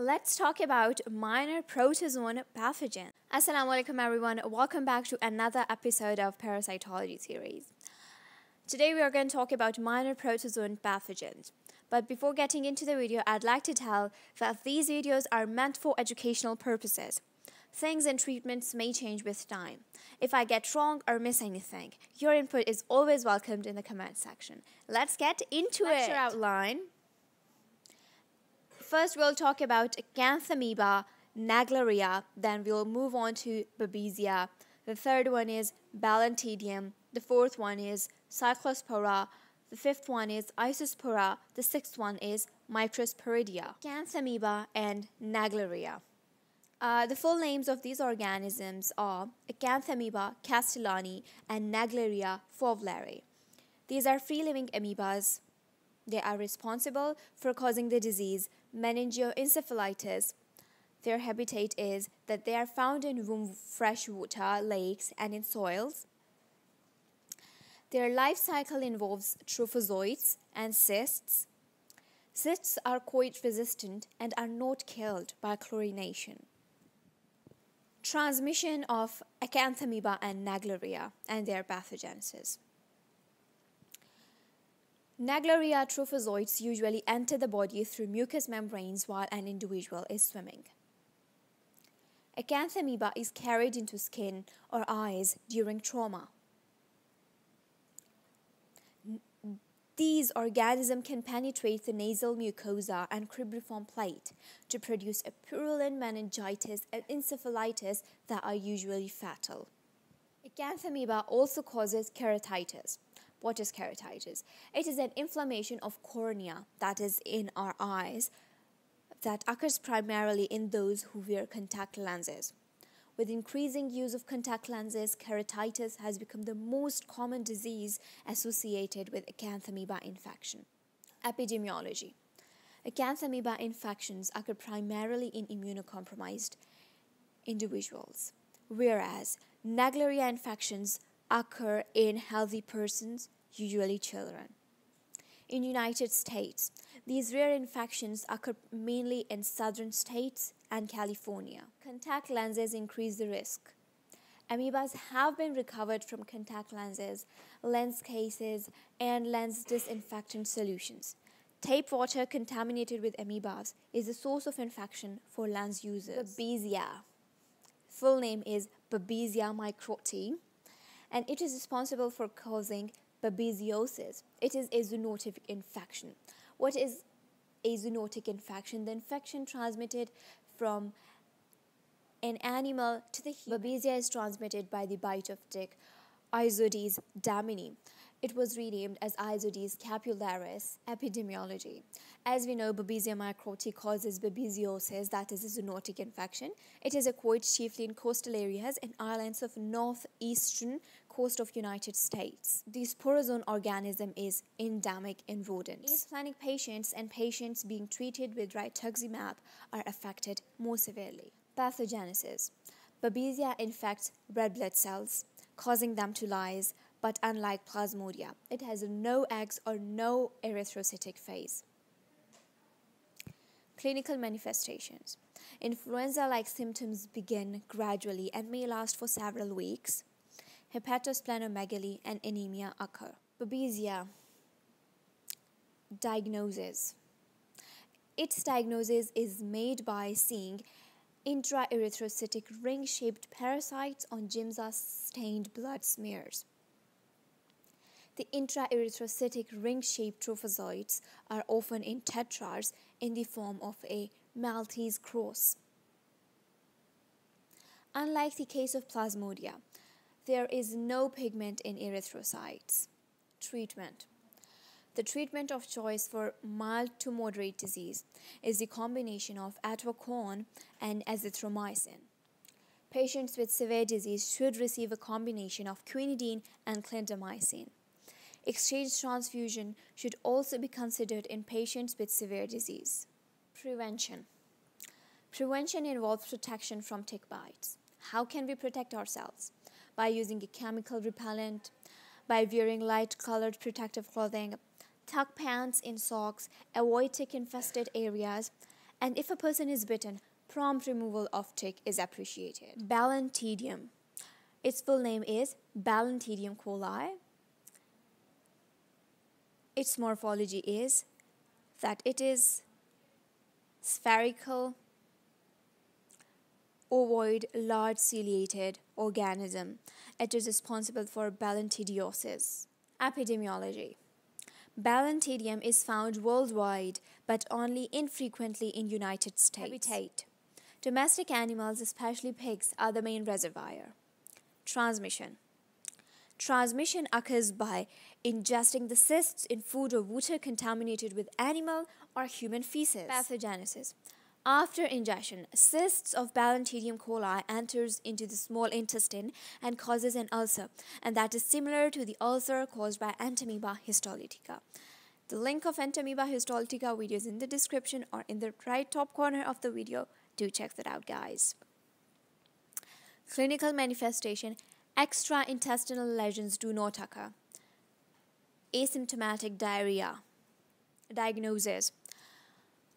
let's talk about minor protozoan pathogens. Assalamu alaikum everyone, welcome back to another episode of Parasitology series. Today we are going to talk about minor protozoan pathogens. But before getting into the video, I'd like to tell that these videos are meant for educational purposes. Things and treatments may change with time. If I get wrong or miss anything, your input is always welcomed in the comment section. Let's get into it. Lecture outline. First, we'll talk about Acanthamoeba, Naegleria, then we'll move on to Babesia. The third one is Balantidium. The fourth one is Cyclospora. The fifth one is Isospora. The sixth one is Microsporidia. Acanthamoeba and Naegleria. The full names of these organisms are Acanthamoeba castellani and Naegleria fowleri. These are free-living amoebas. They are responsible for causing the disease meningioencephalitis. Their habitat is that they are found in fresh water, lakes, and in soils. Their life cycle involves trophozoites and cysts. Cysts are coit-resistant and are not killed by chlorination. Transmission of Acanthamoeba and Naegleria and their pathogenesis. Naegleria trophozoites usually enter the body through mucous membranes while an individual is swimming. Acanthamoeba is carried into skin or eyes during trauma. These organisms can penetrate the nasal mucosa and cribriform plate to produce a purulent meningitis and encephalitis that are usually fatal. Acanthamoeba also causes keratitis. What is keratitis? It is an inflammation of cornea, that is in our eyes, that occurs primarily in those who wear contact lenses. With increasing use of contact lenses, keratitis has become the most common disease associated with Acanthamoeba infection. Epidemiology. Acanthamoeba infections occur primarily in immunocompromised individuals, whereas Naegleria infections occur in healthy persons, usually children. In the United States, these rare infections occur mainly in southern states and California. Contact lenses increase the risk. Amoebas have been recovered from contact lenses, lens cases, and lens disinfectant solutions. Tap water contaminated with amoebas is a source of infection for lens users. Babesia. Full name is Babesia microti, and it is responsible for causing babesiosis. It is a zoonotic infection. What is a zoonotic infection? The infection transmitted from an animal to the human. Babesia is transmitted by the bite of tick Ixodes damini. It was renamed as Ixodes capillaris. Epidemiology. As we know, Babesia microti causes babesiosis, that is a zoonotic infection. It is acquired chiefly in coastal areas and islands of northeastern coast of United States. The sporozoan organism is endemic in rodents. Asplenic patients and patients being treated with rituximab are affected more severely. Pathogenesis. Babesia infects red blood cells, causing them to lyse, but unlike plasmodia, it has no eggs or no erythrocytic phase. Clinical manifestations. Influenza-like symptoms begin gradually and may last for several weeks. Hepatosplenomegaly and anemia occur. Babesia diagnosis. Its diagnosis is made by seeing intraerythrocytic ring-shaped parasites on Giemsa stained blood smears. The intraerythrocytic ring-shaped trophozoites are often in tetrars in the form of a Maltese cross. Unlike the case of plasmodia, there is no pigment in erythrocytes. Treatment. The treatment of choice for mild to moderate disease is the combination of atovaquone and azithromycin. Patients with severe disease should receive a combination of quinidine and clindamycin. Exchange transfusion should also be considered in patients with severe disease. Prevention. Prevention involves protection from tick bites. How can we protect ourselves? By using a chemical repellent, by wearing light-colored protective clothing, tuck pants in socks, avoid tick-infested areas, and if a person is bitten, prompt removal of tick is appreciated. Balantidium. Its full name is Balantidium coli. Its morphology is that it is spherical, ovoid, large ciliated organism. It is responsible for balantidiosis. Epidemiology. Balantidium is found worldwide, but only infrequently in United States. Habitat. Domestic animals, especially pigs, are the main reservoir. Transmission. Transmission occurs by ingesting the cysts in food or water contaminated with animal or human feces. Pathogenesis. After ingestion, cysts of Balantidium coli enters into the small intestine and causes an ulcer, and that is similar to the ulcer caused by Entamoeba histolytica. The link of Entamoeba histolytica video is in the description or in the right top corner of the video. Do check that out, guys. Clinical manifestation. Extraintestinal lesions do not occur. Asymptomatic diarrhea. Diagnosis.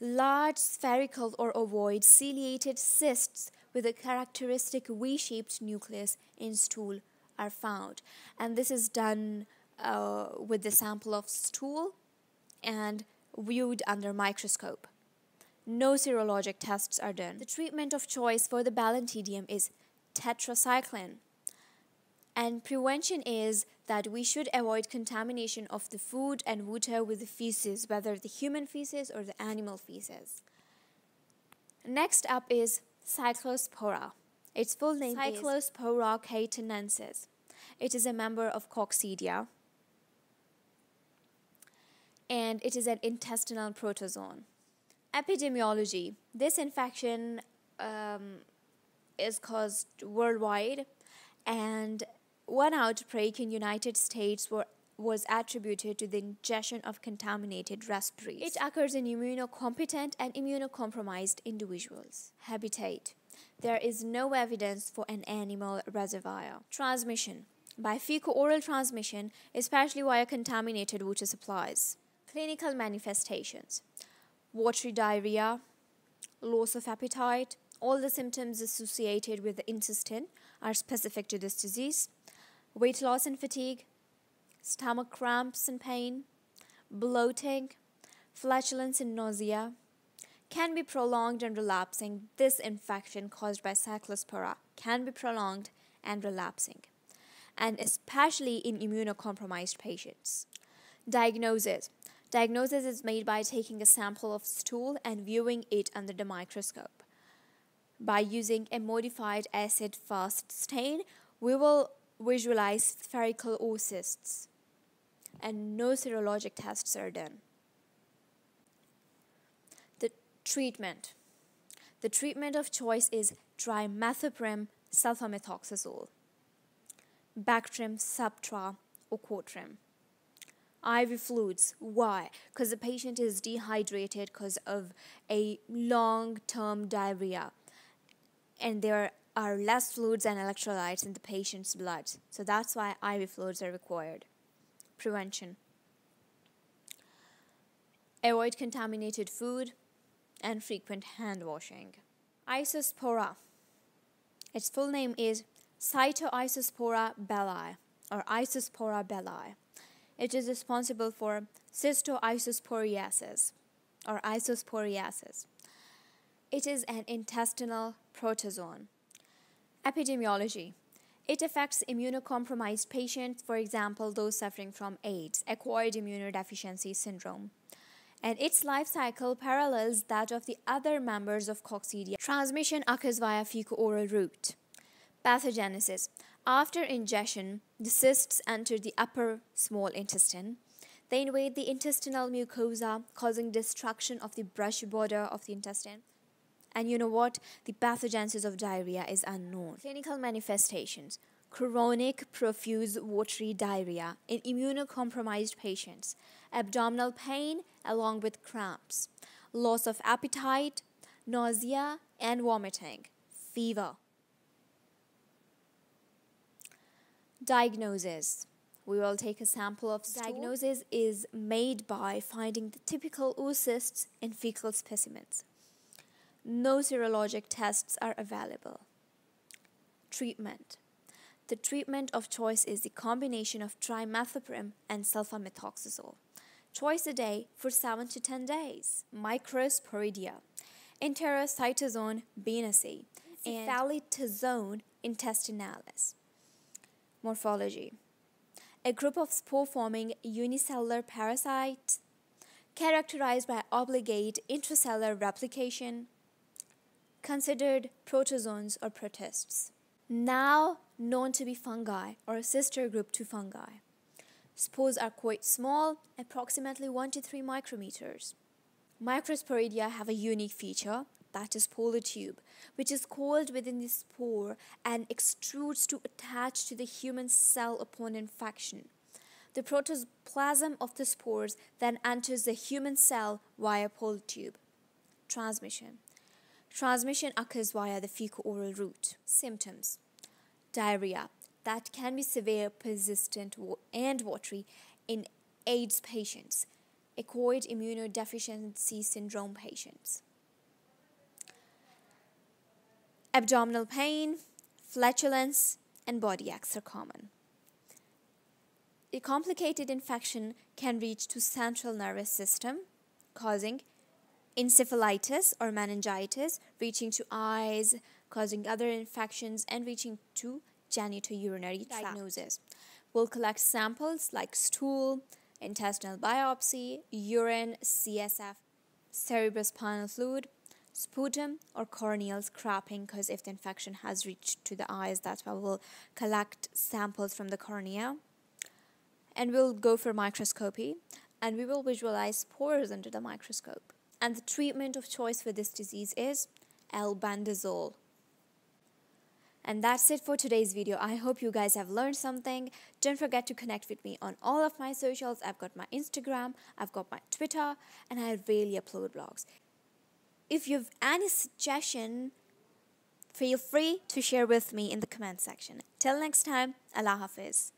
Large spherical or ovoid ciliated cysts with a characteristic V-shaped nucleus in stool are found, and this is done with the sample of stool and viewed under microscope. No serologic tests are done. The treatment of choice for the Balantidium is tetracycline, and prevention is that we should avoid contamination of the food and water with the feces, whether the human feces or the animal feces. Next up is Cyclospora. Its full name Cyclospora cayetanensis. It is a member of Coccidia, and it is an intestinal protozoan. Epidemiology. This infection is caused worldwide, and one outbreak in United States was attributed to the ingestion of contaminated raspberries. It occurs in immunocompetent and immunocompromised individuals. Habitat. There is no evidence for an animal reservoir. Transmission. By fecal-oral transmission, especially via contaminated water supplies. Clinical manifestations. Watery diarrhea, loss of appetite. All the symptoms associated with the intestine are specific to this disease. Weight loss and fatigue, stomach cramps and pain, bloating, flatulence and nausea. Can be prolonged and relapsing. This infection caused by Cyclospora can be prolonged and relapsing, and especially in immunocompromised patients. Diagnosis. Diagnosis is made by taking a sample of stool and viewing it under the microscope. By using a modified acid-fast stain, we will visualize spherical oocysts, and no serologic tests are done. The treatment. The treatment of choice is trimethoprim, sulfamethoxazole, Bactrim, Septra, or Cotrim. IV fluids. Why? Because the patient is dehydrated because of a long-term diarrhea, and there are less fluids and electrolytes in the patient's blood. So that's why IV fluids are required. Prevention. Avoid contaminated food and frequent hand washing. Isospora. Its full name is Cytoisospora belli or Isospora belli. It is responsible for cystoisosporiasis or isosporiasis. It is an intestinal protozoan. Epidemiology. It affects immunocompromised patients, for example, those suffering from AIDS, acquired immunodeficiency syndrome. And its life cycle parallels that of the other members of Coccidia. Transmission occurs via fecal-oral route. Pathogenesis. After ingestion, the cysts enter the upper small intestine. They invade the intestinal mucosa, causing destruction of the brush border of the intestine. And you know what? The pathogenesis of diarrhea is unknown. Clinical manifestations. Chronic profuse watery diarrhea in immunocompromised patients. Abdominal pain along with cramps. Loss of appetite, nausea and vomiting. Fever. Diagnosis. We will take a sample of stool. Diagnosis is made by finding the typical oocysts in fecal specimens. no serologic tests are available. Treatment. The treatment of choice is the combination of trimethoprim and sulfamethoxazole, twice a day for 7 to 10 days. Microsporidia, enterocytosone benaceae, and phthalate intestinalis. Morphology. A group of spore-forming unicellular parasites characterized by obligate intracellular replication, considered protozoans or protists, now known to be fungi or a sister group to fungi. Spores are quite small, approximately 1 to 3 micrometers. Microsporidia have a unique feature, that is polar tube, which is coiled within the spore and extrudes to attach to the human cell upon infection. The protoplasm of the spores then enters the human cell via polar tube. Transmission. Transmission occurs via the fecal-oral route. Symptoms. Diarrhea that can be severe, persistent, and watery in AIDS patients, acquired immunodeficiency syndrome patients. Abdominal pain, flatulence, and body aches are common. A complicated infection can reach to central nervous system, causing encephalitis or meningitis, reaching to eyes, causing other infections, and reaching to genitourinary tract. Diagnosis. We'll collect samples like stool, intestinal biopsy, urine, CSF, cerebrospinal fluid, sputum, or corneal scraping, because if the infection has reached to the eyes, that's why we'll collect samples from the cornea. And we'll go for microscopy, and we will visualize spores under the microscope. And the treatment of choice for this disease is albendazole. And that's it for today's video. I hope you guys have learned something. Don't forget to connect with me on all of my socials. I've got my Instagram, I've got my Twitter, and I really upload vlogs. If you have any suggestion, feel free to share with me in the comment section. Till next time, Allah Hafiz.